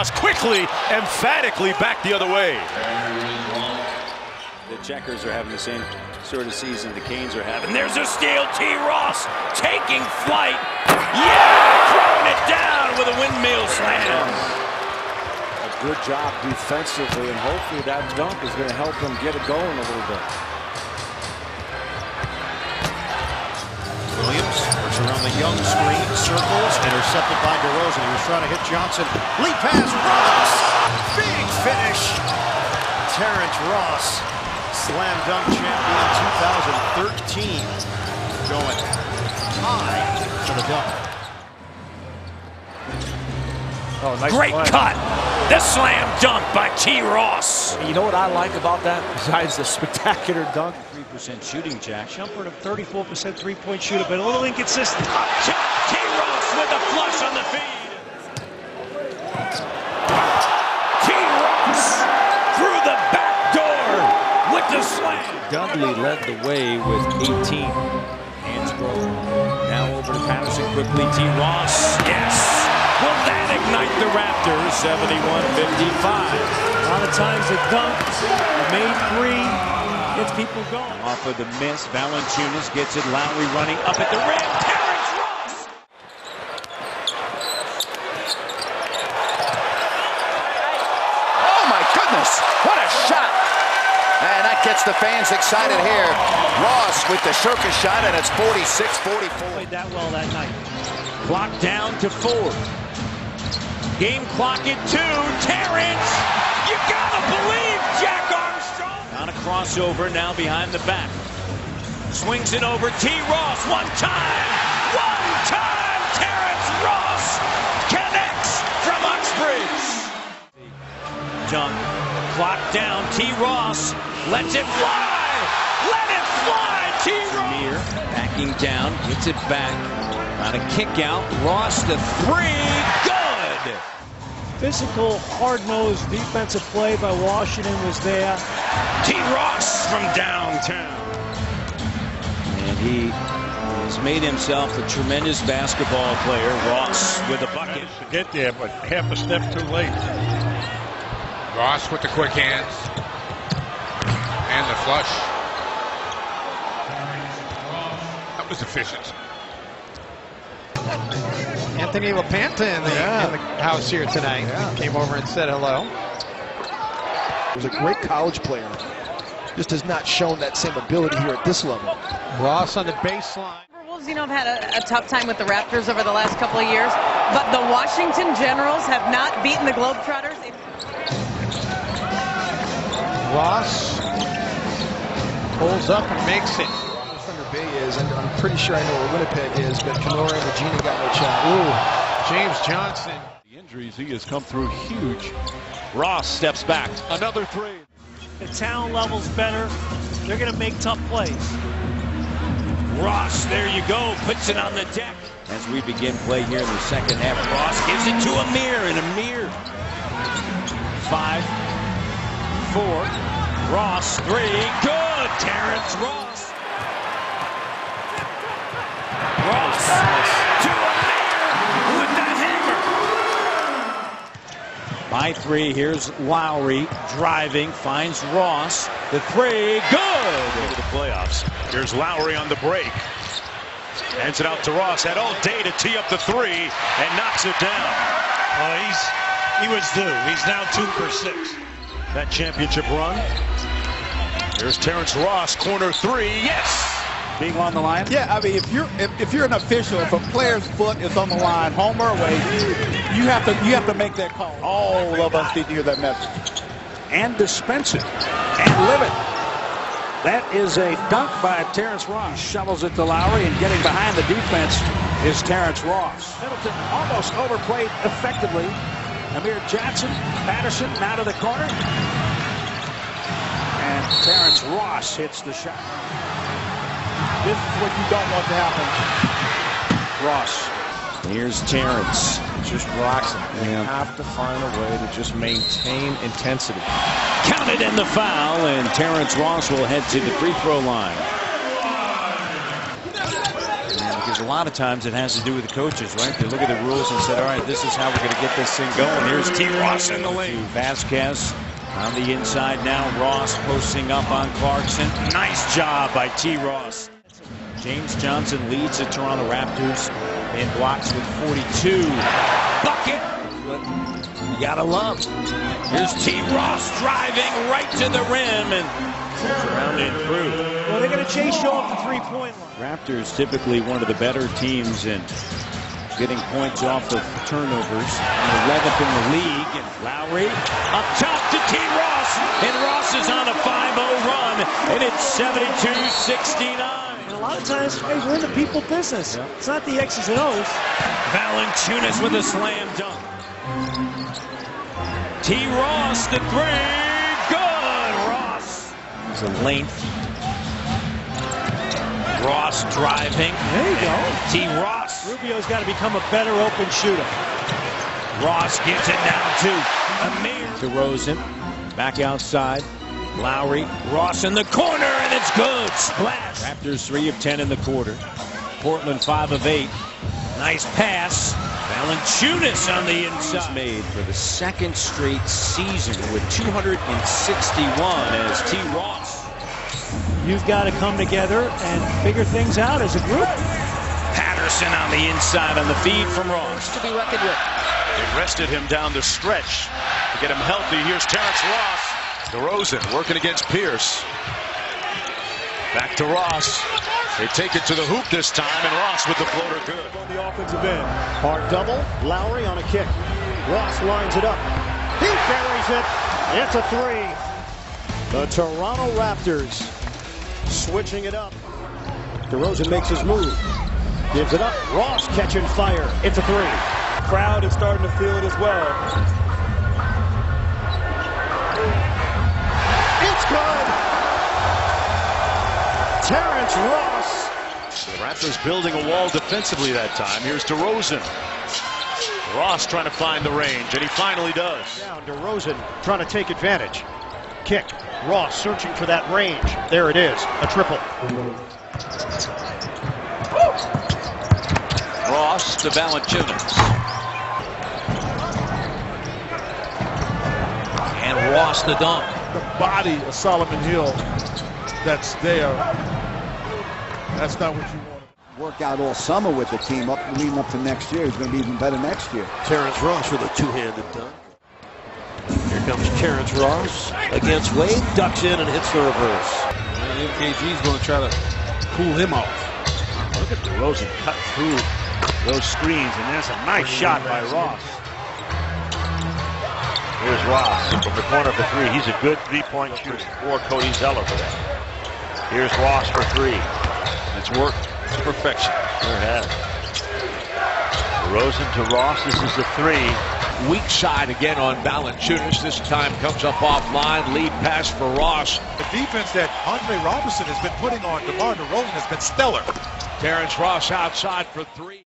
Ross quickly, emphatically back the other way. The Checkers are having the same sort of season the Canes are having. There's a steal. T. Ross taking flight. Yeah! Throwing it down with a windmill slam. A good job defensively, and hopefully that dunk is going to help them get it going a little bit. Williams works around the Young screen, circles, intercepted by DeRozan. He was trying to hit Johnson. Leap pass, Ross! Big finish! Terrence Ross, slam dunk champion 2013, going high for the dunk. Oh, nice Great play. Cut! The slam dunk by T. Ross. You know what I like about that? Besides the spectacular dunk, 3% shooting, Jack. Shumpert of 34% three-point shooter, but a little inconsistent. T. Ross with a flush on the feed. T. Ross through the back door with the slam. Dudley led the way with 18. Hands broken. Now over to Patterson quickly. T. Ross. Yes. Will that ignite the Raptors? 71-55. A lot of times a dunk, a made three, gets people going. Off of the miss, Valanciunas gets it. Lowry running up at the rim. Terrence Ross! Oh my goodness! What a shot! And that gets the fans excited here. Ross with the circus shot, and it's 46-44. Played that well that night. Clock down to 4. Game clock at 2. Terrence, you gotta believe Jack Armstrong. On a crossover now behind the back. Swings it over T. Ross one time. Terrence Ross connects from Uxbridge. Jump. Clock down. T. Ross lets it fly. Let it fly. T. Ross. Amir backing down, gets it back. On a kick out. Ross the 3. Go. Physical, hard-nosed defensive play by Washington was there. T. Ross from downtown. And he has made himself a tremendous basketball player. Ross with a bucket. To get there, but half a step too late. Ross with the quick hands. And the flush. That was efficient. Anthony LaPanta in the house here tonight. Yeah. Came over and said hello. He was a great college player. Just has not shown that same ability here at this level. Ross on the baseline. Wolves, you know, have had a tough time with the Raptors over the last couple of years, but the Washington Generals have not beaten the Globetrotters. Ross pulls up and makes it. Bay is, and I'm pretty sure I know where Winnipeg is, but Kenora and Regina got no shot. Ooh, James Johnson. The injuries he has come through huge. Ross steps back. Another 3. The talent level's better. They're going to make tough plays. Ross, there you go, puts it on the deck. As we begin play here in the second half, Ross gives it to Amir, and Amir. 5, 4, Ross 3, good, Terrence Ross. Ross to Amir with that hammer. By 3, here's Lowry driving, finds Ross. The 3, good. Into the playoffs. Here's Lowry on the break. Hands it out to Ross. Had all day to tee up the 3 and knocks it down. Well, he was due. He's now 2 for 6. That championship run. Here's Terrence Ross, corner 3. Yes. Being on the line? Yeah, I mean, if you're an official, if a player's foot is on the line, home or away, you have to make that call. All of us need to hear that message. And dispense it. And live it. That is a dunk by Terrence Ross. Shovels it to Lowry, and getting behind the defense is Terrence Ross. Middleton almost overplayed effectively. Amir Johnson, Patterson out of the corner. And Terrence Ross hits the shot. This is what you don't want to happen. Ross. Here's Terrence. Just rocks him. You have to find a way to just maintain intensity. Counted in the foul, and Terrence Ross will head to the free throw line. And gives a lot of times it has to do with the coaches, right? They look at the rules and said, all right, this is how we're going to get this thing going. Here's T. Ross in the lane. Vasquez on the inside now. Ross posting up on Clarkson. Nice job by T. Ross. James Johnson leads the Toronto Raptors in blocks with 42. Bucket! You gotta love. Here's T. Ross driving right to the rim and surrounded through. Well, they're going to chase you off the three-point line. Raptors typically one of the better teams in getting points off of turnovers. 11th in the league. And Lowry up top to T. Ross. And Ross is on a 5-0 run. And it's 72-69. A lot of times, guys, we're in the people business. Yep. It's not the X's and O's. Valanciunas with a slam dunk. T. Ross, the three. The length. Ross driving. There you go. T. Ross. Rubio's got to become a better open shooter. Ross gives it down to Amir. DeRozan. Back outside. Lowry. Ross in the corner, and it's good. Splash. Raptors 3 of 10 in the quarter. Portland 5 of 8. Nice pass. Valanciunas on the inside. Made for the second straight season with 261 as T. Ross. You've got to come together and figure things out as a group. Patterson on the inside on the feed from Ross. To be reckoned with. They rested him down the stretch to get him healthy. Here's Terrence Ross. DeRozan working against Pierce. Back to Ross. They take it to the hoop this time, and Ross with the floater good. On the offensive end. Hard double. Lowry on a kick. Ross lines it up. He buries it. It's a three. The Toronto Raptors switching it up. DeRozan makes his move. Gives it up. Ross catching fire. It's a three. Crowd is starting to feel it as well. It's good. Terrence Ross. So the Raptors building a wall defensively that time. Here's DeRozan. Ross trying to find the range, and he finally does. Down, DeRozan trying to take advantage. Kick. Ross searching for that range. There it is. A triple. Woo! Ross to Valanciunas. And Ross the dunk. The body of Solomon Hill that's there. That's not what you want. Work out all summer with the team up, leading up to next year. He's going to be even better next year. Terrence Ross with a two-handed dunk. Here comes Terrence Ross against Wade. Ducks in and hits the reverse. And MKG's going to try to cool him off. Look at DeRozan cut through those screens, and that's a nice shot by Ross. Here's Ross from the corner for three. He's a good three-point shooter. Or Cody Zeller for that. Here's Ross for three. It's worked to perfection. Sure has. DeRozan to Ross. This is the three. Weak side again on Valanciunas. This time comes up offline. Lead pass for Ross. The defense that Andre Robinson has been putting on DeMar DeRozan has been stellar. Terrence Ross outside for three.